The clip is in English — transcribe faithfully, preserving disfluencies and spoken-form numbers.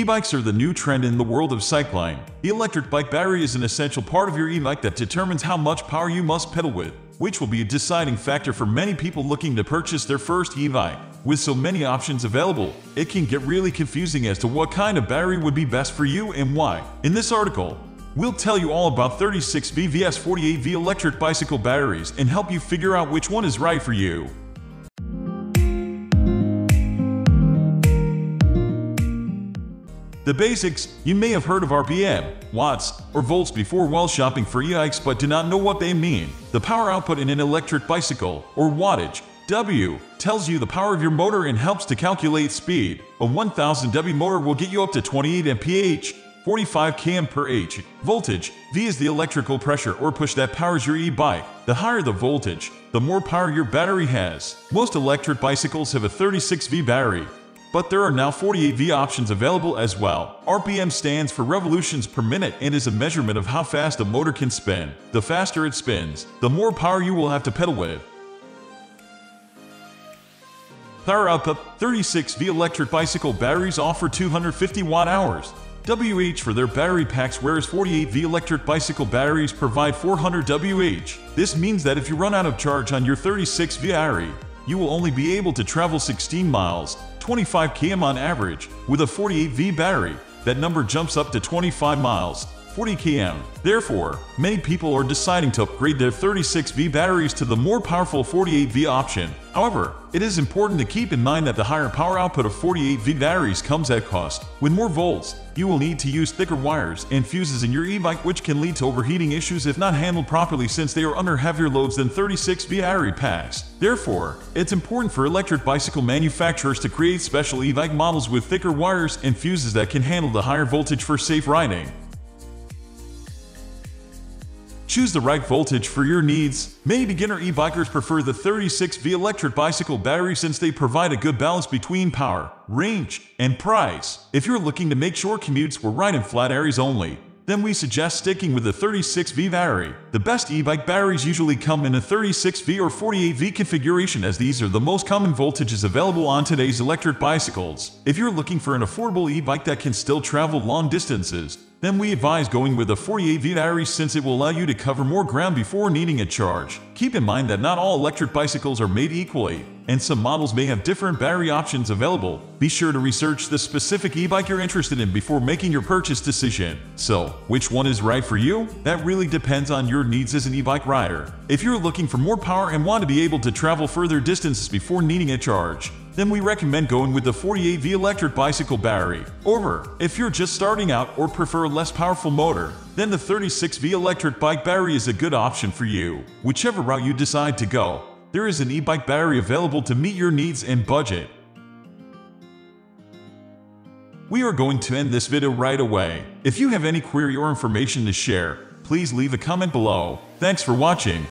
E-bikes are the new trend in the world of cycling. The electric bike battery is an essential part of your e-bike that determines how much power you must pedal with, which will be a deciding factor for many people looking to purchase their first e-bike. With so many options available, it can get really confusing as to what kind of battery would be best for you and why. In this article, we'll tell you all about thirty-six volt versus forty-eight volt electric bicycle batteries and help you figure out which one is right for you. The basics. You may have heard of R P M, watts, or volts before while shopping for e-bikes but do not know what they mean. The power output in an electric bicycle, or wattage, W, tells you the power of your motor and helps to calculate speed. A one thousand watt motor will get you up to twenty-eight miles per hour, forty-five kilometers per hour. Voltage. V is the electrical pressure or push that powers your e-bike. The higher the voltage, the more power your battery has. Most electric bicycles have a thirty-six volt battery, but there are now forty-eight volt options available as well. R P M stands for revolutions per minute and is a measurement of how fast a motor can spin. The faster it spins, the more power you will have to pedal with. Power output. thirty-six volt electric bicycle batteries offer two hundred fifty watt hours. W H for their battery packs, whereas forty-eight volt electric bicycle batteries provide four hundred watt. This means that if you run out of charge on your thirty-six volt battery, you will only be able to travel sixteen miles, twenty-five kilometers on average. With a forty-eight volt battery, that number jumps up to twenty-five miles, forty kilometers. Therefore, many people are deciding to upgrade their thirty-six volt batteries to the more powerful forty-eight volt option. However, it is important to keep in mind that the higher power output of forty-eight volt batteries comes at cost. With more volts, you will need to use thicker wires and fuses in your e-bike, which can lead to overheating issues if not handled properly, since they are under heavier loads than thirty-six volt battery packs. Therefore, it's important for electric bicycle manufacturers to create special e-bike models with thicker wires and fuses that can handle the higher voltage for safe riding. Choose the right voltage for your needs. Many beginner e-bikers prefer the thirty-six volt electric bicycle battery since they provide a good balance between power, range, and price. If you're looking to make sure commutes were right in flat areas only, then we suggest sticking with the thirty-six volt battery. The best e-bike batteries usually come in a thirty-six volt or forty-eight volt configuration, as these are the most common voltages available on today's electric bicycles. If you're looking for an affordable e-bike that can still travel long distances, then we advise going with a forty-eight volt battery since it will allow you to cover more ground before needing a charge. Keep in mind that not all electric bicycles are made equally, and some models may have different battery options available. Be sure to research the specific e-bike you're interested in before making your purchase decision. So, which one is right for you? That really depends on your needs as an e-bike rider. If you're looking for more power and want to be able to travel further distances before needing a charge, then we recommend going with the forty-eight volt electric bicycle battery. Or, if you're just starting out or prefer a less powerful motor, then the thirty-six volt electric bike battery is a good option for you. Whichever route you decide to go, there is an e-bike battery available to meet your needs and budget. We are going to end this video right away. If you have any query or information to share, please leave a comment below. Thanks for watching.